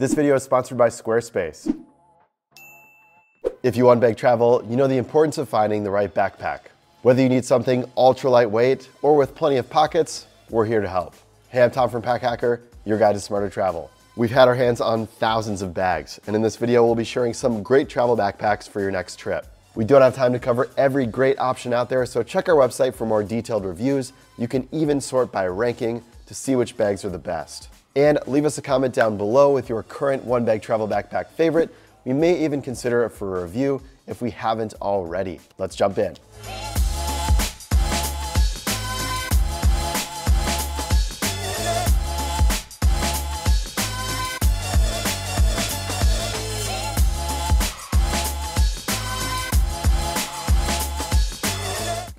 This video is sponsored by Squarespace. If you unbag travel, you know the importance of finding the right backpack. Whether you need something ultra lightweight or with plenty of pockets, we're here to help. Hey, I'm Tom from Pack Hacker, your guide to smarter travel. We've had our hands on thousands of bags, and in this video, we'll be sharing some great travel backpacks for your next trip. We don't have time to cover every great option out there, so check our website for more detailed reviews. You can even sort by ranking to see which bags are the best. And leave us a comment down below with your current one-bag travel backpack favorite. We may even consider it for a review if we haven't already. Let's jump in.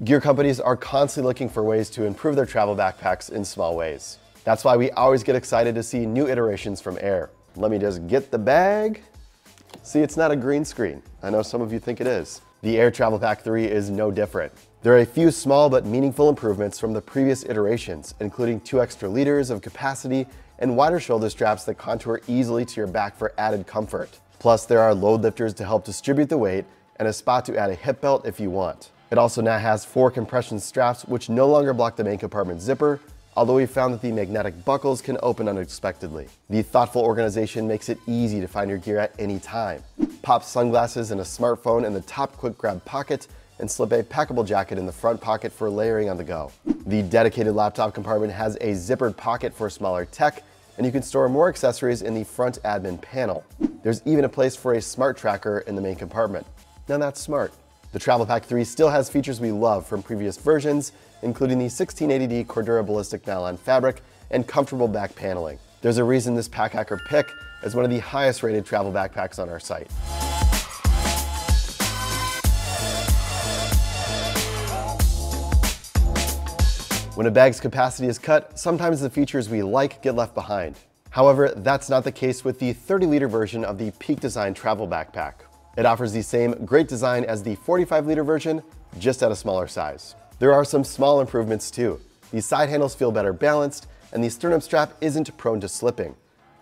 Gear companies are constantly looking for ways to improve their travel backpacks in small ways. That's why we always get excited to see new iterations from Aer. Let me just get the bag. See, it's not a green screen. I know some of you think it is. The Aer Travel Pack 3 is no different. There are a few small but meaningful improvements from the previous iterations, including 2 extra liters of capacity and wider shoulder straps that contour easily to your back for added comfort. Plus, there are load lifters to help distribute the weight and a spot to add a hip belt if you want. It also now has 4 compression straps which no longer block the main compartment zipper, although we found that the magnetic buckles can open unexpectedly. The thoughtful organization makes it easy to find your gear at any time. Pop sunglasses and a smartphone in the top quick grab pocket, and slip a packable jacket in the front pocket for layering on the go. The dedicated laptop compartment has a zippered pocket for smaller tech, and you can store more accessories in the front admin panel. There's even a place for a smart tracker in the main compartment. Now that's smart. The Travel Pack 3 still has features we love from previous versions, including the 1680D Cordura ballistic nylon fabric and comfortable back paneling. There's a reason this Pack Hacker pick is one of the highest rated travel backpacks on our site. When a bag's capacity is cut, sometimes the features we like get left behind. However, that's not the case with the 30-liter version of the Peak Design travel backpack. It offers the same great design as the 45-liter version, just at a smaller size. There are some small improvements too. The side handles feel better balanced, and the sternum strap isn't prone to slipping.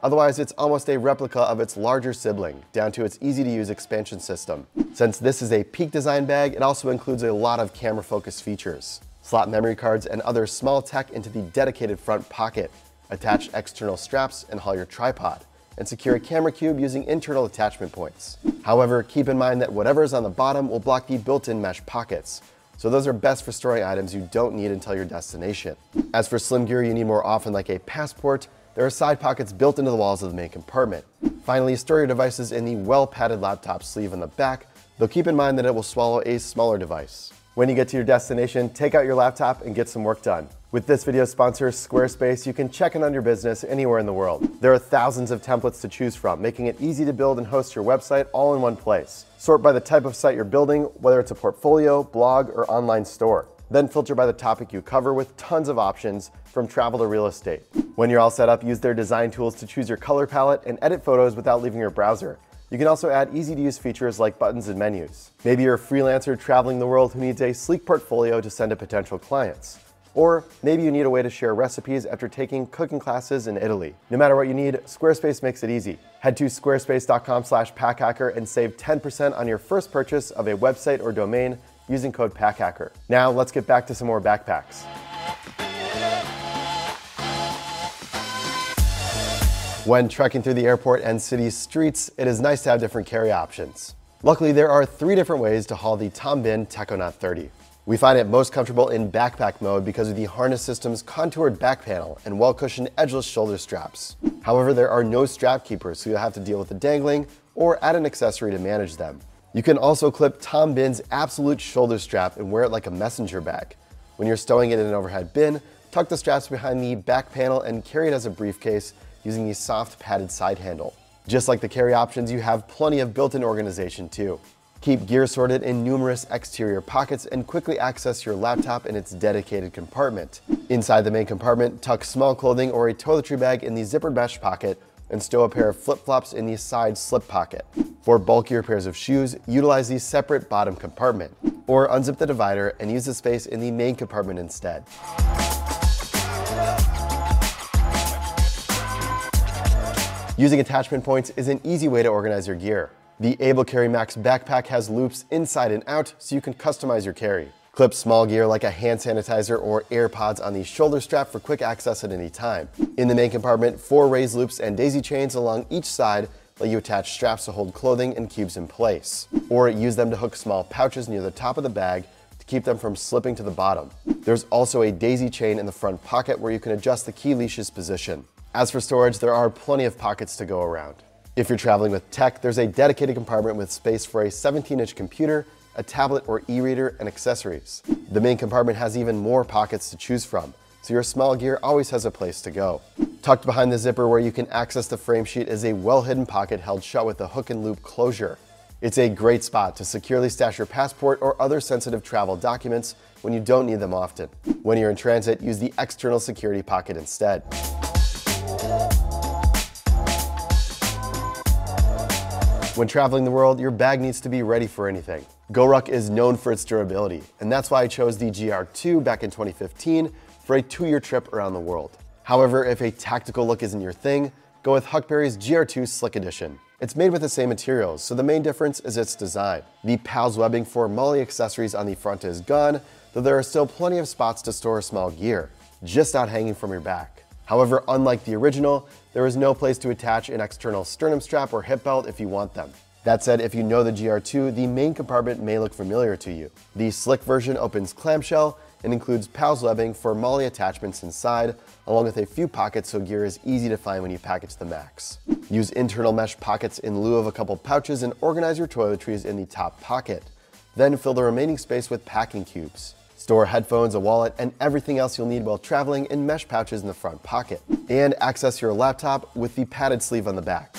Otherwise, it's almost a replica of its larger sibling, down to its easy-to-use expansion system. Since this is a Peak Design bag, it also includes a lot of camera-focused features. Slot memory cards and other small tech into the dedicated front pocket. Attach external straps and haul your tripod, and secure a camera cube using internal attachment points. However, keep in mind that whatever is on the bottom will block the built-in mesh pockets, so those are best for storing items you don't need until your destination. As for slim gear you need more often, like a passport, there are side pockets built into the walls of the main compartment. Finally, store your devices in the well-padded laptop sleeve on the back, though keep in mind that it will swallow a smaller device. When you get to your destination, take out your laptop and get some work done. With this video's sponsor, Squarespace, you can check in on your business anywhere in the world. There are thousands of templates to choose from, making it easy to build and host your website all in one place. Sort by the type of site you're building, whether it's a portfolio, blog, or online store. Then filter by the topic you cover with tons of options, from travel to real estate. When you're all set up, use their design tools to choose your color palette and edit photos without leaving your browser. You can also add easy-to-use features like buttons and menus. Maybe you're a freelancer traveling the world who needs a sleek portfolio to send to potential clients. Or maybe you need a way to share recipes after taking cooking classes in Italy. No matter what you need, Squarespace makes it easy. Head to squarespace.com/packhacker and save 10% on your first purchase of a website or domain using code PACKHACKER. Now let's get back to some more backpacks. When trekking through the airport and city streets, it is nice to have different carry options. Luckily, there are 3 different ways to haul the Tom Bihn Techonaut 30. We find it most comfortable in backpack mode because of the harness system's contoured back panel and well-cushioned edgeless shoulder straps. However, there are no strap keepers, so you'll have to deal with the dangling or add an accessory to manage them. You can also clip Tom Bihn's absolute shoulder strap and wear it like a messenger bag. When you're stowing it in an overhead bin, tuck the straps behind the back panel and carry it as a briefcase, using the soft padded side handle. Just like the carry options, you have plenty of built-in organization too. Keep gear sorted in numerous exterior pockets and quickly access your laptop in its dedicated compartment. Inside the main compartment, tuck small clothing or a toiletry bag in the zippered mesh pocket and stow a pair of flip-flops in the side slip pocket. For bulkier pairs of shoes, utilize the separate bottom compartment, or unzip the divider and use the space in the main compartment instead. Using attachment points is an easy way to organize your gear. The Able Carry Max backpack has loops inside and out so you can customize your carry. Clip small gear like a hand sanitizer or AirPods on the shoulder strap for quick access at any time. In the main compartment, 4 raised loops and daisy chains along each side let you attach straps to hold clothing and cubes in place, or use them to hook small pouches near the top of the bag to keep them from slipping to the bottom. There's also a daisy chain in the front pocket where you can adjust the key leash's position. As for storage, there are plenty of pockets to go around. If you're traveling with tech, there's a dedicated compartment with space for a 17-inch computer, a tablet or e-reader, and accessories. The main compartment has even more pockets to choose from, so your small gear always has a place to go. Tucked behind the zipper where you can access the framesheet is a well-hidden pocket held shut with a hook and loop closure. It's a great spot to securely stash your passport or other sensitive travel documents when you don't need them often. When you're in transit, use the external security pocket instead. When traveling the world, your bag needs to be ready for anything. Goruck is known for its durability, and that's why I chose the GR2 back in 2015 for a 2-year trip around the world. However, if a tactical look isn't your thing, go with Huckberry's GR2 Slick Edition. It's made with the same materials, so the main difference is its design. The PALS webbing for MOLLE accessories on the front is gone, though there are still plenty of spots to store small gear, just not hanging from your back. However, unlike the original, there is no place to attach an external sternum strap or hip belt if you want them. That said, if you know the GR2, the main compartment may look familiar to you. The slick version opens clamshell and includes PALS webbing for MOLLE attachments inside, along with a few pockets so gear is easy to find when you package the Max. Use internal mesh pockets in lieu of a couple pouches and organize your toiletries in the top pocket. Then fill the remaining space with packing cubes. Store headphones, a wallet, and everything else you'll need while traveling in mesh pouches in the front pocket. And access your laptop with the padded sleeve on the back.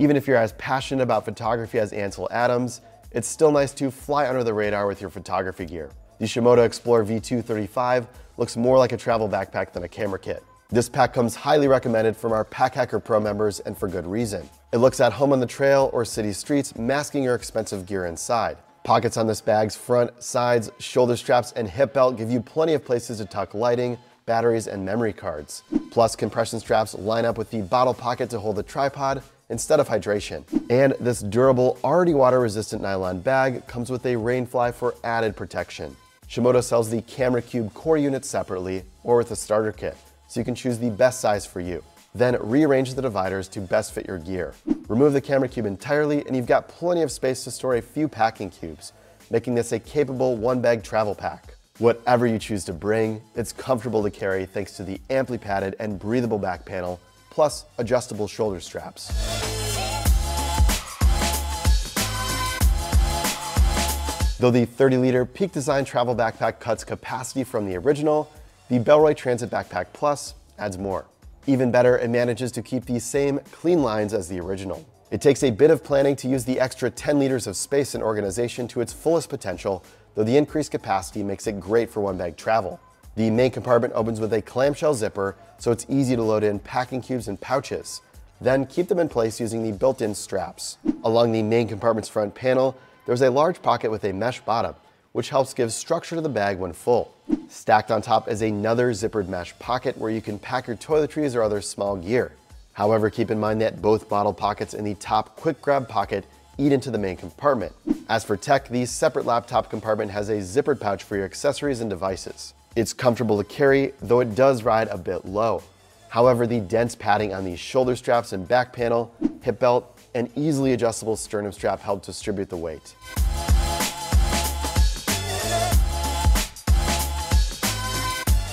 Even if you're as passionate about photography as Ansel Adams, it's still nice to fly under the radar with your photography gear. The Shimoda Explorer V235 looks more like a travel backpack than a camera kit. This pack comes highly recommended from our Pack Hacker Pro members, and for good reason. It looks at home on the trail or city streets, masking your expensive gear inside. Pockets on this bag's front, sides, shoulder straps, and hip belt give you plenty of places to tuck lighting, batteries, and memory cards. Plus, compression straps line up with the bottle pocket to hold the tripod instead of hydration. And this durable, already water-resistant nylon bag comes with a rainfly for added protection. Shimoda sells the Camera Cube core unit separately or with a starter kit, so you can choose the best size for you. Then rearrange the dividers to best fit your gear. Remove the camera cube entirely and you've got plenty of space to store a few packing cubes, making this a capable one-bag travel pack. Whatever you choose to bring, it's comfortable to carry thanks to the amply padded and breathable back panel, plus adjustable shoulder straps. Though the 30-liter Peak Design travel backpack cuts capacity from the original, the Bellroy Transit Backpack Plus adds more. Even better, it manages to keep the same clean lines as the original. It takes a bit of planning to use the extra 10 liters of space and organization to its fullest potential, though the increased capacity makes it great for one-bag travel. The main compartment opens with a clamshell zipper, so it's easy to load in packing cubes and pouches. Then keep them in place using the built-in straps. Along the main compartment's front panel, there's a large pocket with a mesh bottom, which helps give structure to the bag when full. Stacked on top is another zippered mesh pocket where you can pack your toiletries or other small gear. However, keep in mind that both bottle pockets in the top quick grab pocket eat into the main compartment. As for tech, the separate laptop compartment has a zippered pouch for your accessories and devices. It's comfortable to carry, though it does ride a bit low. However, the dense padding on the shoulder straps and back panel, hip belt, and easily adjustable sternum strap help distribute the weight.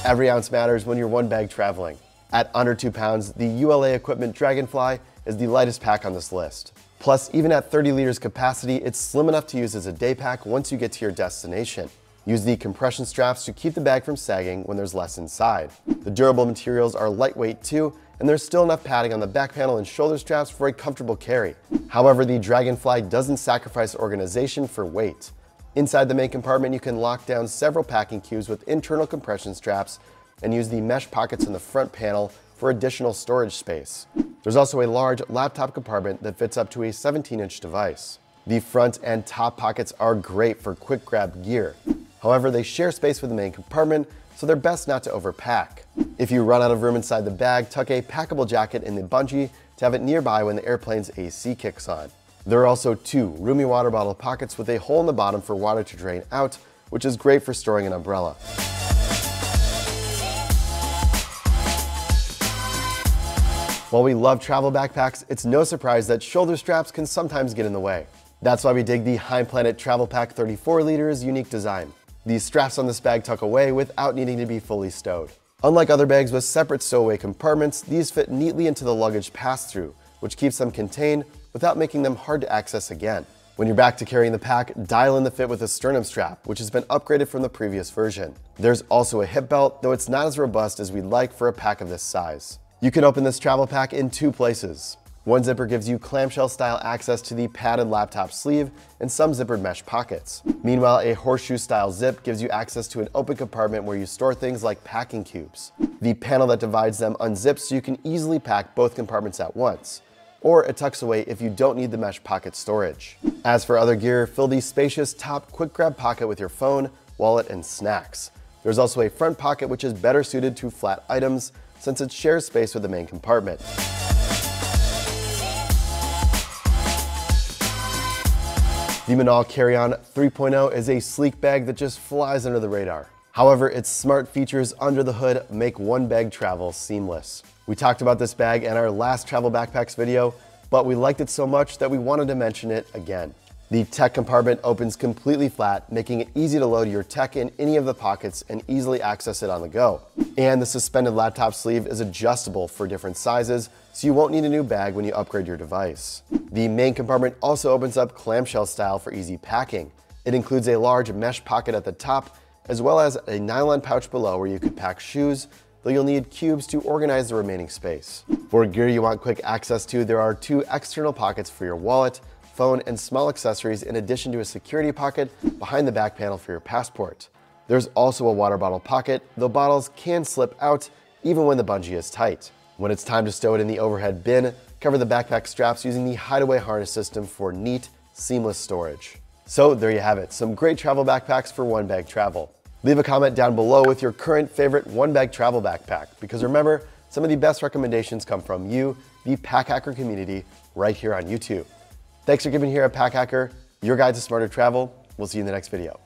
Every ounce matters when you're one bag traveling. At under 2 pounds, the ULA Equipment Dragonfly is the lightest pack on this list. Plus, even at 30 liters capacity, it's slim enough to use as a day pack once you get to your destination. Use the compression straps to keep the bag from sagging when there's less inside. The durable materials are lightweight too, and there's still enough padding on the back panel and shoulder straps for a comfortable carry. However, the Dragonfly doesn't sacrifice organization for weight. Inside the main compartment, you can lock down several packing cubes with internal compression straps and use the mesh pockets in the front panel for additional storage space. There's also a large laptop compartment that fits up to a 17-inch device. The front and top pockets are great for quick grab gear. However, they share space with the main compartment, so they're best not to overpack. If you run out of room inside the bag, tuck a packable jacket in the bungee to have it nearby when the airplane's AC kicks on. There are also two roomy water bottle pockets with a hole in the bottom for water to drain out, which is great for storing an umbrella. While we love travel backpacks, it's no surprise that shoulder straps can sometimes get in the way. That's why we dig the Heimplanet Travel Pack 34 liter's unique design. These straps on this bag tuck away without needing to be fully stowed. Unlike other bags with separate stowaway compartments, these fit neatly into the luggage pass-through, which keeps them contained without making them hard to access again. When you're back to carrying the pack, dial in the fit with a sternum strap, which has been upgraded from the previous version. There's also a hip belt, though it's not as robust as we'd like for a pack of this size. You can open this travel pack in two places. One zipper gives you clamshell-style access to the padded laptop sleeve and some zippered mesh pockets. Meanwhile, a horseshoe-style zip gives you access to an open compartment where you store things like packing cubes. The panel that divides them unzips so you can easily pack both compartments at once, or it tucks away if you don't need the mesh pocket storage. As for other gear, fill the spacious top quick-grab pocket with your phone, wallet, and snacks. There's also a front pocket which is better suited to flat items since it shares space with the main compartment. The Minaal Carry-On 3.0 is a sleek bag that just flies under the radar. However, its smart features under the hood make one bag travel seamless. We talked about this bag in our last travel backpacks video, but we liked it so much that we wanted to mention it again. The tech compartment opens completely flat, making it easy to load your tech in any of the pockets and easily access it on the go. And the suspended laptop sleeve is adjustable for different sizes, so you won't need a new bag when you upgrade your device. The main compartment also opens up clamshell style for easy packing. It includes a large mesh pocket at the top, as well as a nylon pouch below where you could pack shoes, though you'll need cubes to organize the remaining space. For gear you want quick access to, there are two external pockets for your wallet, phone, and small accessories in addition to a security pocket behind the back panel for your passport. There's also a water bottle pocket, though bottles can slip out even when the bungee is tight. When it's time to stow it in the overhead bin, cover the backpack straps using the hideaway harness system for neat, seamless storage. So there you have it, some great travel backpacks for one bag travel. Leave a comment down below with your current favorite one bag travel backpack, because remember, some of the best recommendations come from you, the Pack Hacker community, right here on YouTube. Thanks for giving here at Pack Hacker, your guide to smarter travel. We'll see you in the next video.